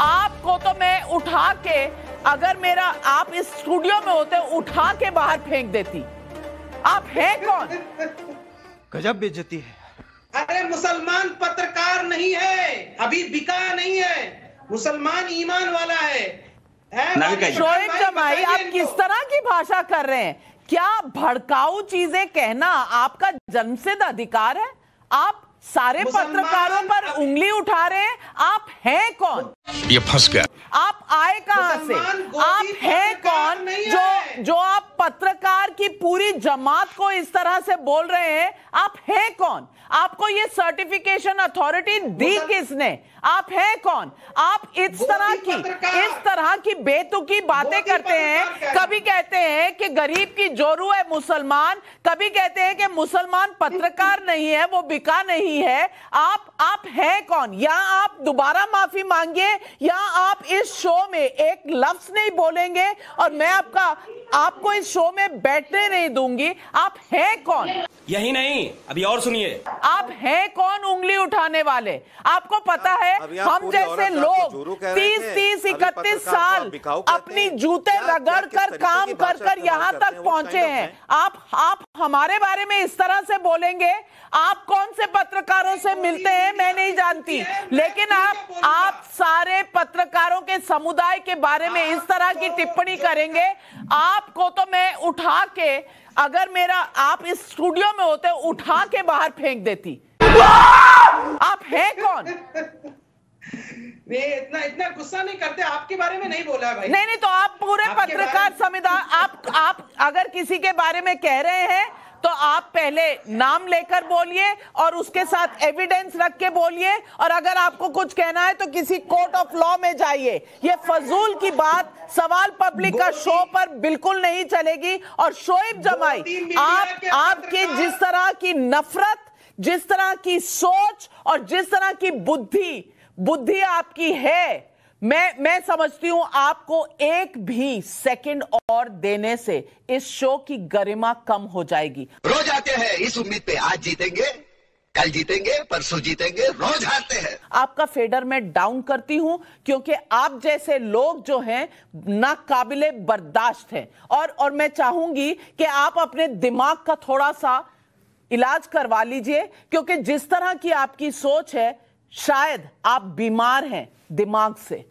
आपको तो मैं उठा के, अगर मेरा आप इस स्टूडियो में होते उठा के बाहर फेंक देती। आप हैं कौन? गजब बेइज्जती है। अरे मुसलमान पत्रकार नहीं है, अभी बिका नहीं है, मुसलमान ईमान वाला है। शोएब जमाई, आप किस तरह की भाषा कर रहे हैं? क्या भड़काऊ चीजें कहना आपका जन्मसिद्ध अधिकार है? आप सारे पत्रकारों पर उंगली उठा रहे हैं। आप हैं कौन? ये फंस गया। आप आए कहां से? आप हैं कौन जो आप पत्रकार की पूरी जमात को इस तरह से बोल रहे हैं? आप हैं कौन? आपको ये सर्टिफिकेशन अथॉरिटी दी किसने? आप हैं कौन? आप इस तरह की बेतुकी बातें करते हैं। कभी कहते हैं कि गरीब की जोरू है मुसलमान, कभी कहते हैं कि मुसलमान पत्रकार नहीं है, वो बिका नहीं है। आप हैं कौन? या आप दोबारा माफी मांगिए, या आप इस शो में एक लफ्ज नहीं बोलेंगे और मैं आपको इस शो में बैठने नहीं दूंगी। आप हैं कौन? यही नहीं, अभी और सुनिए। आप हैं कौन उंगली उठाने वाले? आपको पता है हम जैसे लोग 30-31 साल अपनी जूते रगड़ कर काम कर यहाँ तक पहुंचे हैं। आप हमारे बारे में इस तरह से बोलेंगे? आप कौन से पत्रकारों से मिलते हैं मैं नहीं जानती, लेकिन आप सारे पत्रकारों के समुदाय के बारे में इस तरह की टिप्पणी करेंगे। आपको तो मैं उठा के, अगर मेरा आप इस स्टूडियो में होते उठा के बाहर फेंक देती। आप हैं कौन? इतना गुस्सा नहीं करते, आपके बारे में नहीं बोला भाई। नहीं तो आप पूरे पत्रकार समुदाय, आप अगर किसी के बारे में कह रहे हैं तो आप पहले नाम लेकर बोलिए और उसके साथ एविडेंस रख के बोलिए, और अगर आपको कुछ कहना है तो किसी कोर्ट ऑफ लॉ में जाइए। ये फजूल की बात सवाल पब्लिक का शो पर बिल्कुल नहीं चलेगी। और शोएब जमाई, आपके जिस तरह की नफरत, जिस तरह की सोच और जिस तरह की बुद्धि आपकी है, मैं समझती हूं आपको एक भी सेकंड और देने से इस शो की गरिमा कम हो जाएगी। रोज आते हैं इस उम्मीद पे आज जीतेंगे, कल जीतेंगे, परसों जीतेंगे, रोज आते हैं। आपका फेडर मैं डाउन करती हूं, क्योंकि आप जैसे लोग जो हैं नाकाबिले बर्दाश्त हैं। और मैं चाहूंगी कि आप अपने दिमाग का थोड़ा सा इलाज करवा लीजिए, क्योंकि जिस तरह की आपकी सोच है शायद आप बीमार हैं दिमाग से।